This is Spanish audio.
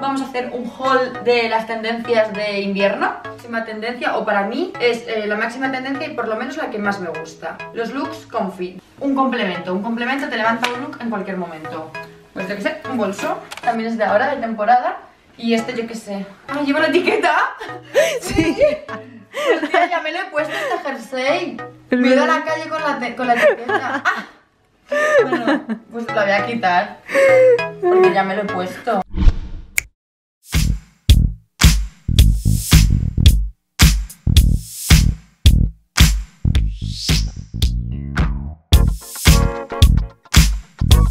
Vamos a hacer un haul de las tendencias de invierno. La máxima tendencia, o para mí, es la máxima tendencia y por lo menos la que más me gusta. Los looks comfy. Un complemento te levanta un look en cualquier momento. Pues yo que sé, un bolso. También es de ahora, de temporada. Y este yo que sé. ¡Ah, lleva la etiqueta! Sí. Pues tía, ya me lo he puesto este jersey. Me he ido a la calle con la etiqueta. ¡Ah! Bueno, pues la voy a quitar. Porque ya me lo he puesto.